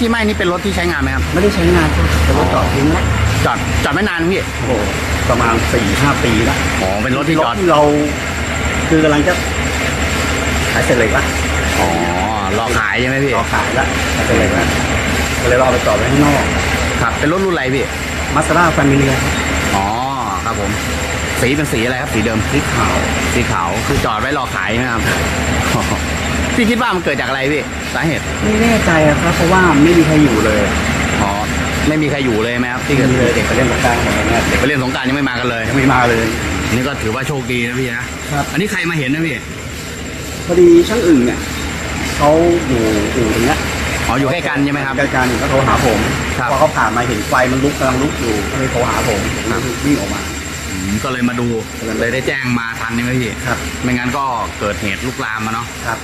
ที่ไหม้นี่เป็นรถที่ใช้งานไหมครับไม่ได้ใช้งานแต่รถจอดทิ้งแล้วจอดไม่นานพี่โอ้โหประมาณ 4-5 ปีแล้วอ๋อเป็นรถที่จอดเราคือกำลังจะขายเสร็จเลยปะอ๋อรอขายใช่ไหมพี่รอขายแล้วขายเสร็จเลยปะก็เลยรอไปจอดไว้ข้างนอกครับเป็นรถรุ่นอะไรพี่มาสด้าแฟมิเลียอ๋อครับผมสีเป็นสีอะไรครับสีเดิมสีขาวสีขาวคือจอดไว้รอขายนะครับพี่คิดว่ามันเกิดจากอะไรพี่สาเหตุไม่แน่ใจครับเพราะว่าไม่มีใครอยู่เลยอ๋อไม่มีใครอยู่เลยไหมครับที่เกิดเลยเด็กไปเล่นสงกรานต์เนี่ยเด็กไปเล่นสงกรานต์ยังไม่มากันเลยไม่มาเลยนี่ก็ถือว่าโชคดีนะพี่นะครับอันนี้ใครมาเห็นนะพี่พอดีช่างอึ่งเนี่ยเขาอยู่อึ่งเนี้ยอ๋ออยู่ใกล้กันใช่ไหมครับใกล้กันก็โทรหาผมพอเขาผ่านมาเห็นไฟมันลุกกำลังลุกอยู่ก็เลยโทรหาผมวิ่งออกมาก็เลยมาดูเลยได้แจ้งมาทันนี่ไหมพี่ครับไม่งั้นก็เกิดเหตุลุกลามมาเนาะครับ